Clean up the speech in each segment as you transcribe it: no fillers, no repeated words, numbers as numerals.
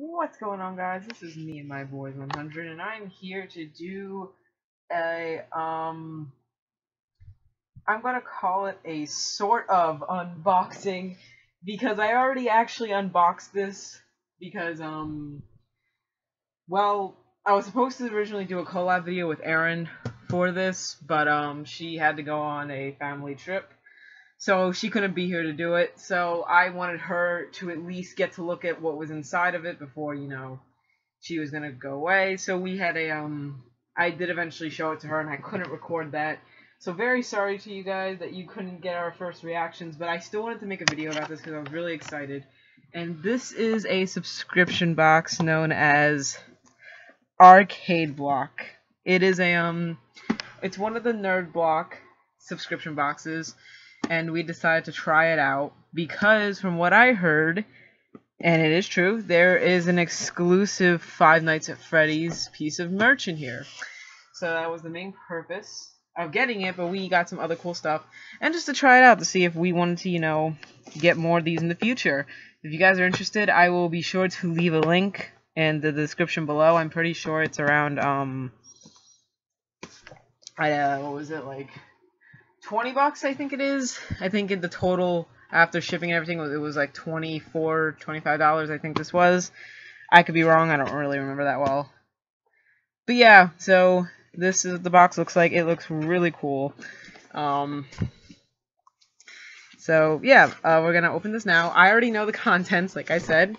What's going on, guys? This is me and my boys 100, and I'm here to do a I'm gonna call it a sort of unboxing, because I already actually unboxed this because well, I was supposed to originally do a collab video with Erin for this, but she had to go on a family trip, so she couldn't be here to do it, so I wanted her to at least get to look at what was inside of it before, you know, she was gonna go away. So we had a, I did eventually show it to her, and I couldn't record that, so very sorry to you guys that you couldn't get our first reactions, but I still wanted to make a video about this because I was really excited. And this is a subscription box known as Arcade Block. It is a, it's one of the Nerd Block subscription boxes, and we decided to try it out because, from what I heard, and it is true, there is an exclusive Five Nights at Freddy's piece of merch in here. So that was the main purpose of getting it, but we got some other cool stuff, and just to try it out to see if we wanted to, you know, get more of these in the future. If you guys are interested, I will be sure to leave a link in the description below. I'm pretty sure it's around, what was it, like $20, I think it is. I think in the total, after shipping and everything, it was like $24, $25, I think this was. I could be wrong, I don't really remember that well. But yeah, so this is what the box looks like. It looks really cool. So yeah, we're gonna open this now. I already know the contents, like I said.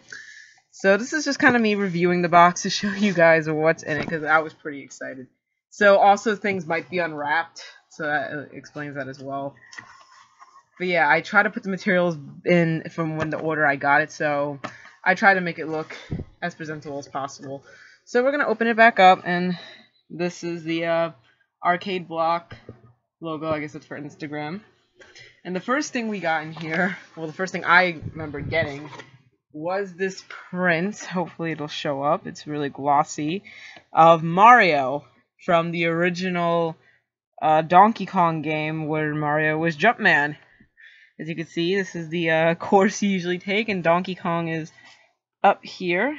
So this is just kind of me reviewing the box to show you guys what's in it, because I was pretty excited. So also things might be unwrapped, so that explains that as well. But yeah, I try to put the materials in from when the order I got it, so I try to make it look as presentable as possible. So we're going to open it back up, and this is the Arcade Block logo. I guess it's for Instagram. And the first thing we got in here, well, the first thing I remember getting was this print. Hopefully it'll show up. It's really glossy. Of Mario from the original Donkey Kong game where Mario was Jumpman. As you can see, this is the course you usually take, and Donkey Kong is up here,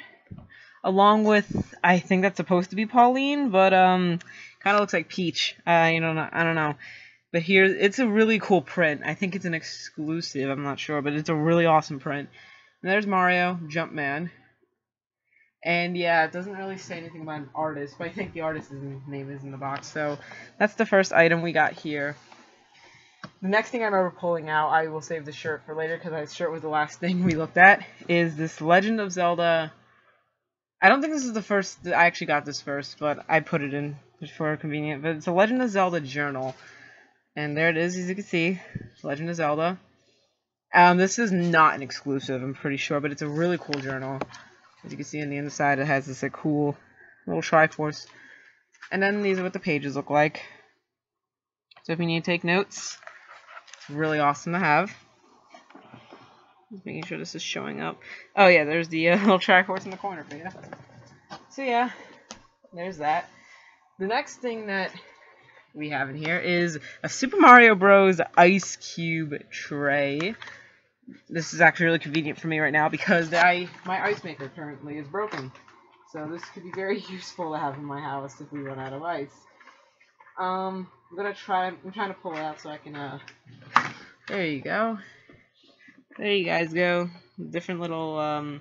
along with, I think that's supposed to be Pauline, but kind of looks like Peach. I don't know. But here, it's a really cool print. I think it's an exclusive, I'm not sure, but it's a really awesome print. And there's Mario, Jumpman. And yeah, it doesn't really say anything about an artist, but I think the artist's name is in the box. So that's the first item we got here. The next thing I remember pulling out, I will save the shirt for later because the shirt was the last thing we looked at, is this Legend of Zelda. I don't think this is the first, I actually got this first, but I put it in for convenience. But it's a Legend of Zelda journal. And there it is, as you can see, Legend of Zelda. This is not an exclusive, I'm pretty sure, but it's a really cool journal. As you can see on the inside, it has this like, cool little Triforce. And then these are what the pages look like. So if you need to take notes, it's really awesome to have. Just making sure this is showing up. Oh yeah, there's the little Triforce in the corner for you. So yeah, there's that. The next thing that we have in here is a Super Mario Bros. Ice Cube tray. This is actually really convenient for me right now because my ice maker currently is broken. So this could be very useful to have in my house if we run out of ice. I'm trying to pull it out so I can, there you go. There you guys go. The different little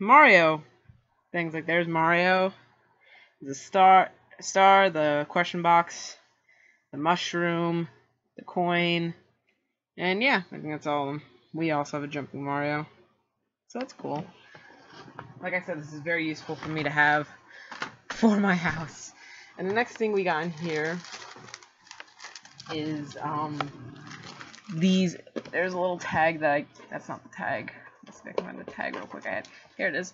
Mario things. Like there's Mario, the star, the question box, the mushroom, the coin, and yeah, I think that's all of them. We also have a jumping Mario, so that's cool. Like I said, this is very useful for me to have for my house. And the next thing we got in here is, these, there's a little tag that that's not the tag. Let's find the tag real quick. Here it is.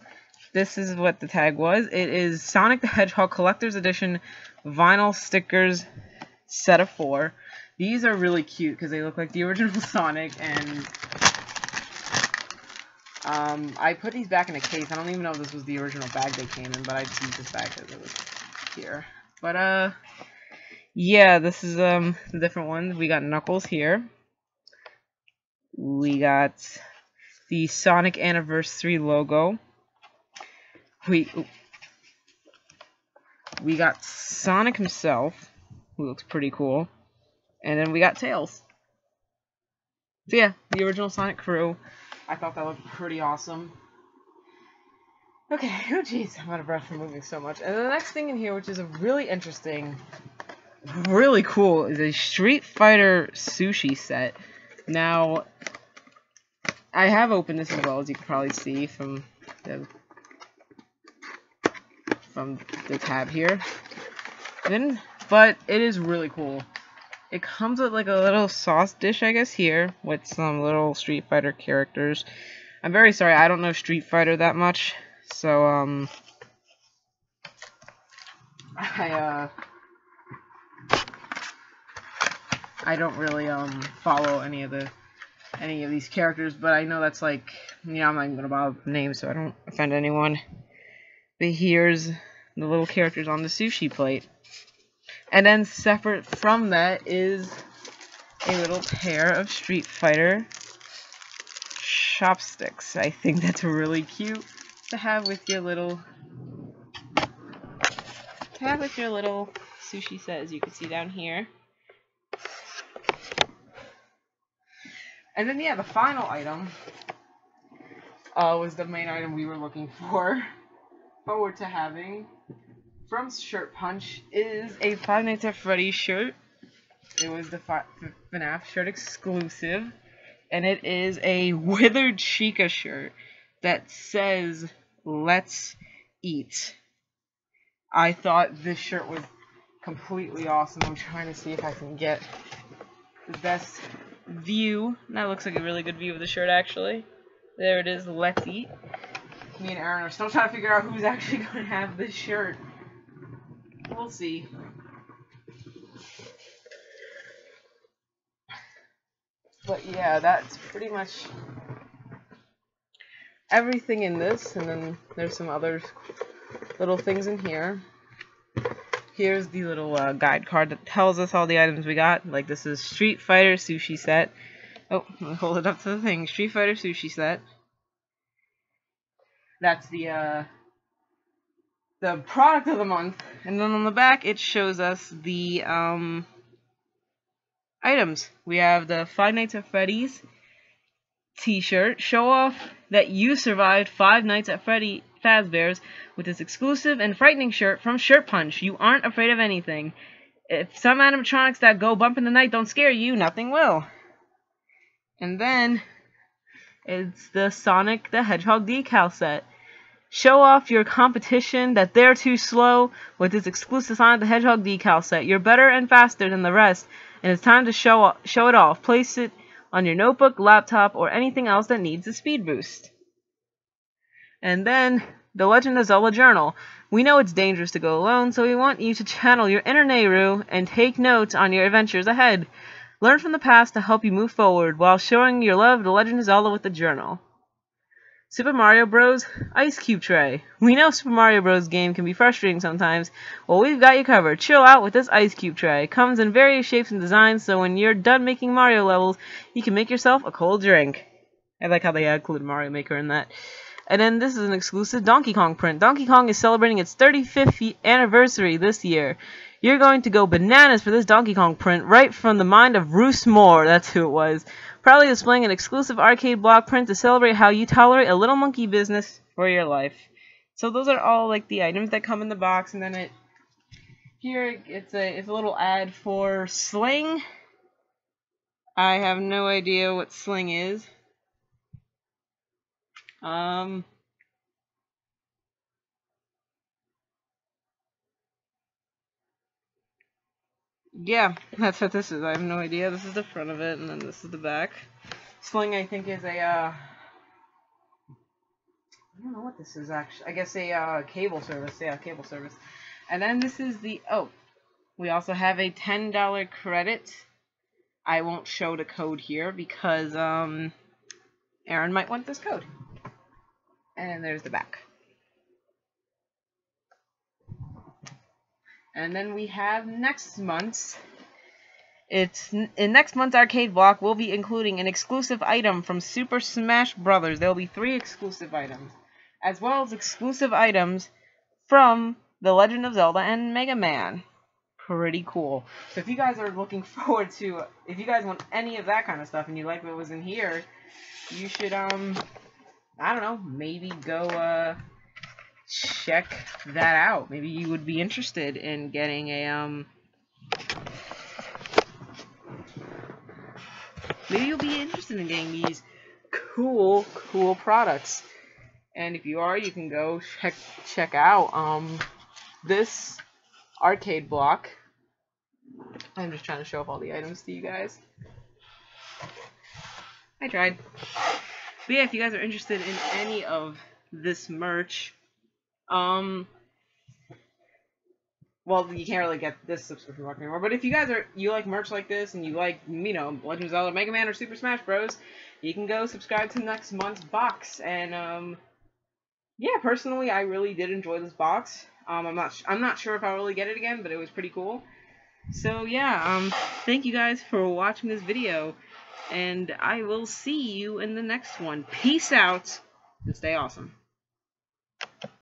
This is what the tag was. It is Sonic the Hedgehog Collector's Edition Vinyl Stickers Set of 4. These are really cute because they look like the original Sonic, and I put these back in a case. I don't even know if this was the original bag they came in, but I used this bag because it was here. But yeah, this is the different ones. We got Knuckles here. We got the Sonic Anniversary logo. We got Sonic himself, who looks pretty cool. And then we got Tails. So yeah, the original Sonic crew. I thought that looked pretty awesome. Okay, oh jeez, I'm out of breath from moving so much. And the next thing in here, which is a really interesting, really cool, is a Street Fighter sushi set. Now, I have opened this as well, as you can probably see from the tab here. But it is really cool. It comes with like a little sauce dish, I guess, here, with some little Street Fighter characters. I'm very sorry, I don't know Street Fighter that much. So, I don't really, follow any of these characters, but I know that's like, you know, I'm not even gonna bother with names so I don't offend anyone. But here's the little characters on the sushi plate. And then separate from that is a little pair of Street Fighter chopsticks. I think that's really cute to have with your little sushi set, as you can see down here. And then yeah, the final item was the main item we were looking for. Forward to having from Shirt Punch is a Five Nights at Freddy's shirt. It was the FNAF shirt exclusive, and it is a Withered Chica shirt that says "Let's eat." I thought this shirt was completely awesome. I'm trying to see if I can get the best view. That looks like a really good view of the shirt, actually. There it is, "Let's eat." Me and Aaron are still trying to figure out who's actually going to have this shirt. We'll see. But yeah, that's pretty much everything in this, and then there's some other little things in here. Here's the little guide card that tells us all the items we got. Like, this is Street Fighter sushi set. Oh, let me hold it up to the thing. Street Fighter sushi set. That's the product of the month. And then on the back, it shows us the items. We have the Five Nights at Freddy's t-shirt. Show off that you survived Five Nights at Freddy's Fazbear's with this exclusive and frightening shirt from Shirt Punch. You aren't afraid of anything. If some animatronics that go bump in the night don't scare you, nothing will. And then it's the Sonic the Hedgehog decal set. Show off your competition that they're too slow with this exclusive Sonic the Hedgehog decal set. You're better and faster than the rest, and it's time to show it off. Place it on your notebook, laptop, or anything else that needs a speed boost. And then, the Legend of Zelda journal. We know it's dangerous to go alone, so we want you to channel your inner Nayru and take notes on your adventures ahead. Learn from the past to help you move forward, while showing your love of the Legend of Zelda with the journal. Super Mario Bros. Ice Cube Tray. We know Super Mario Bros. Game can be frustrating sometimes. Well, we've got you covered. Chill out with this Ice Cube Tray. Comes in various shapes and designs, so when you're done making Mario levels, you can make yourself a cold drink. I like how they include Mario Maker in that. And then this is an exclusive Donkey Kong print. Donkey Kong is celebrating its 35th anniversary this year. You're going to go bananas for this Donkey Kong print right from the mind of Roos Moore. That's who it was. Proudly displaying an exclusive Arcade Block print to celebrate how you tolerate a little monkey business for your life. So those are all like the items that come in the box, and then it's a little ad for Sling. I have no idea what Sling is. Yeah, that's what this is. I have no idea. This is the front of it, and then this is the back. Sling, I think, is a, I don't know what this is, actually. I guess a, cable service. Yeah, cable service. And then this is the, oh, we also have a $10 credit. I won't show the code here because, Aaron might want this code. And then there's the back. And then we have next month's It's in next month's Arcade Block, we'll be including an exclusive item from Super Smash Brothers. There'll be 3 exclusive items, as well as exclusive items from The Legend of Zelda and Mega Man. Pretty cool. So if you guys are looking forward to, if you guys want any of that kind of stuff and you like what was in here, you should, I don't know, maybe go, check that out. Maybe you would be interested in getting a, maybe you'll be interested in getting these cool products. And if you are, you can go check out this Arcade Block. I'm just trying to show off all the items to you guys. I tried. But yeah, if you guys are interested in any of this merch, well, you can't really get this subscription block anymore, but if you guys are, you like merch like this, and you like, you know, Legend of Zelda, Mega Man, or Super Smash Bros, you can go subscribe to next month's box, and, yeah, personally, I really did enjoy this box. I'm not sure if I'll really get it again, but it was pretty cool. So, yeah, thank you guys for watching this video, and I will see you in the next one. Peace out, and stay awesome.